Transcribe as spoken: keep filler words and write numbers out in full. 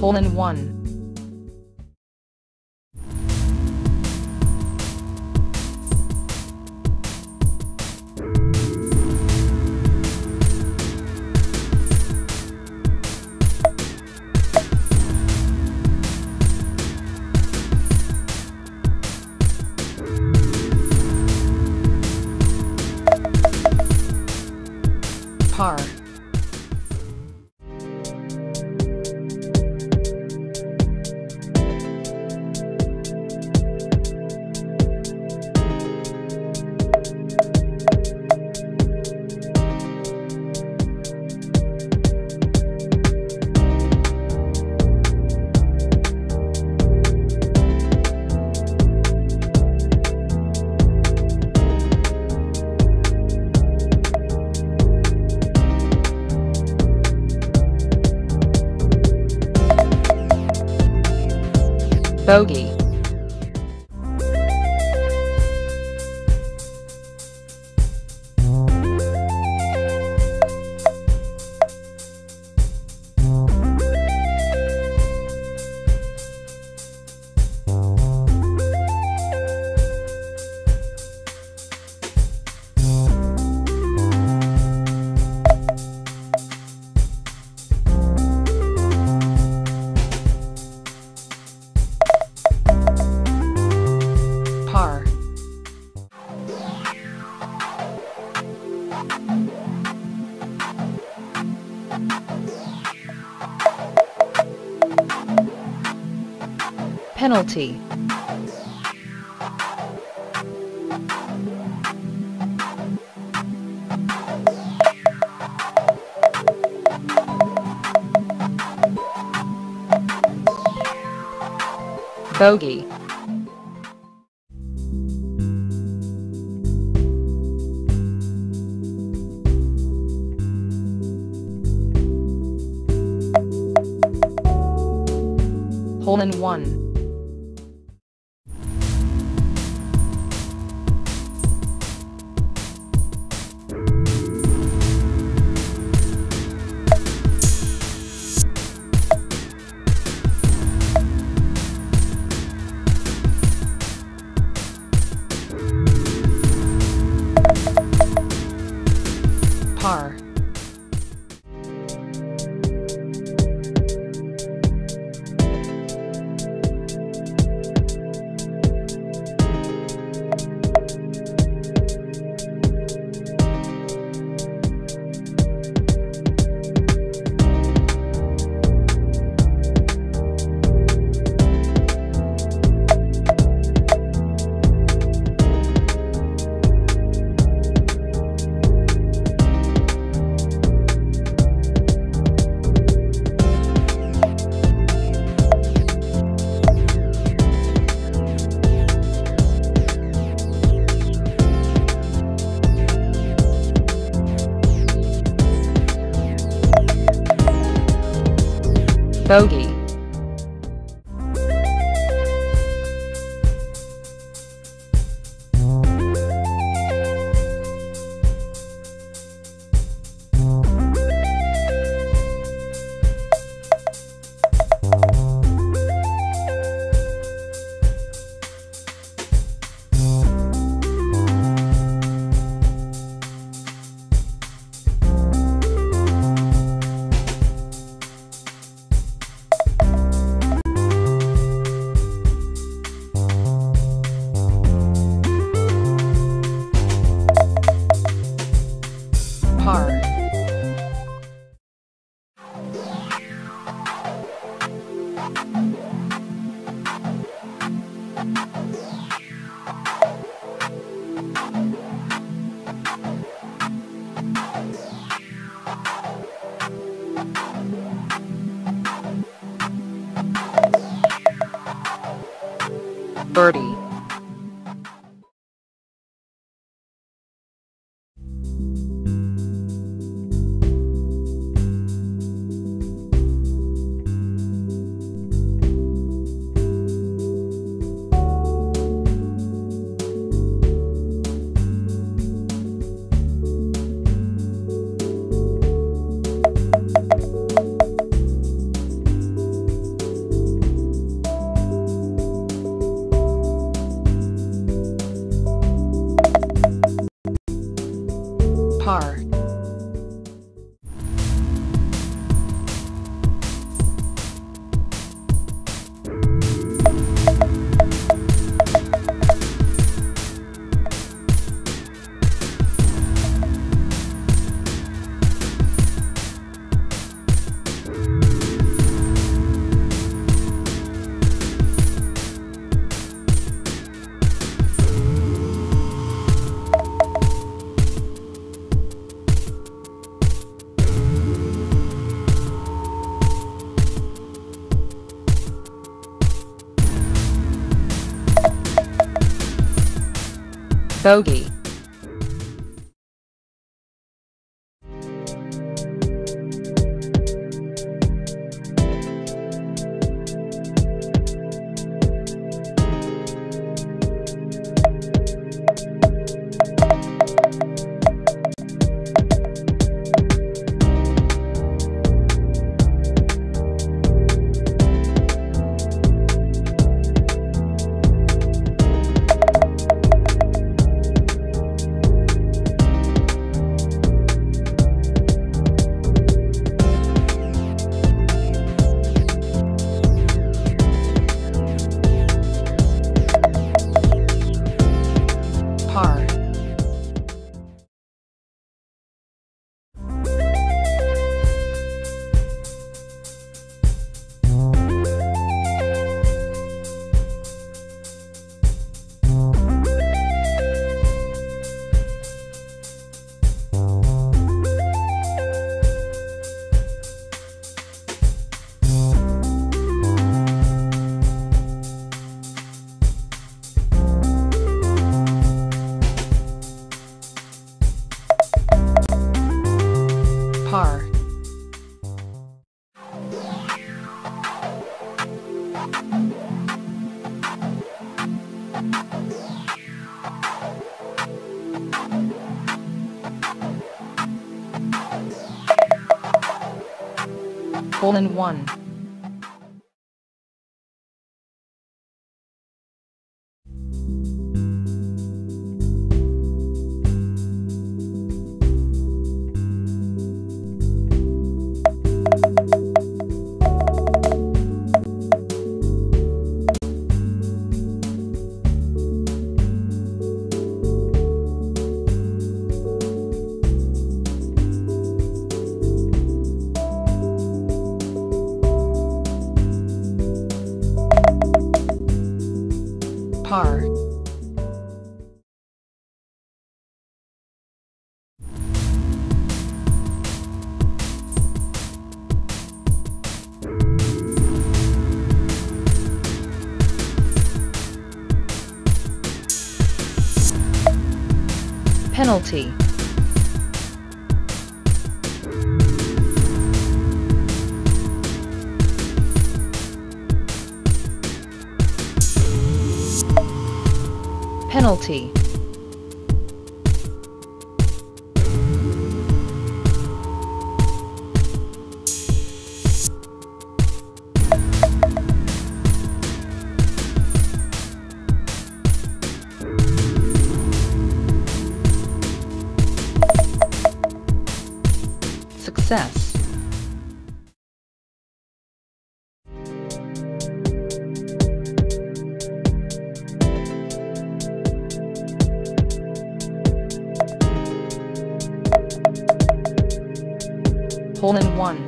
Hole in one. Par. Bogey. Penalty. Bogey. Hole in one. Par. Bogey. Birdie. Bogey. Par. Hole in one. Par. Penalty. Penalty. Success. Hole in one.